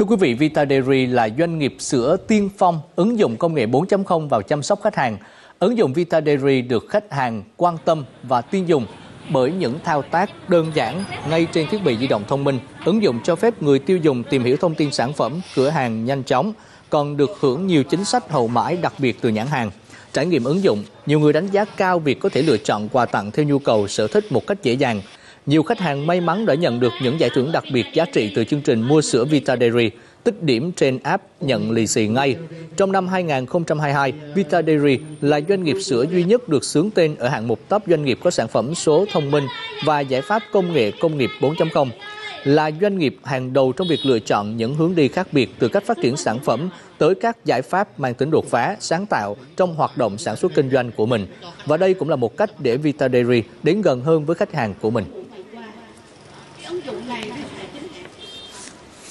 Thưa quý vị, VitaDairy là doanh nghiệp sữa tiên phong ứng dụng công nghệ 4.0 vào chăm sóc khách hàng. Ứng dụng VitaDairy được khách hàng quan tâm và tin dùng bởi những thao tác đơn giản ngay trên thiết bị di động thông minh. Ứng dụng cho phép người tiêu dùng tìm hiểu thông tin sản phẩm, cửa hàng nhanh chóng, còn được hưởng nhiều chính sách hậu mãi đặc biệt từ nhãn hàng. Trải nghiệm ứng dụng, nhiều người đánh giá cao việc có thể lựa chọn quà tặng theo nhu cầu sở thích một cách dễ dàng. Nhiều khách hàng may mắn đã nhận được những giải thưởng đặc biệt giá trị từ chương trình mua sữa VitaDairy, tích điểm trên app nhận lì xì ngay. Trong năm 2022, VitaDairy là doanh nghiệp sữa duy nhất được xướng tên ở hạng mục top doanh nghiệp có sản phẩm số thông minh và giải pháp công nghệ công nghiệp 4.0. Là doanh nghiệp hàng đầu trong việc lựa chọn những hướng đi khác biệt từ cách phát triển sản phẩm tới các giải pháp mang tính đột phá, sáng tạo trong hoạt động sản xuất kinh doanh của mình. Và đây cũng là một cách để VitaDairy đến gần hơn với khách hàng của mình.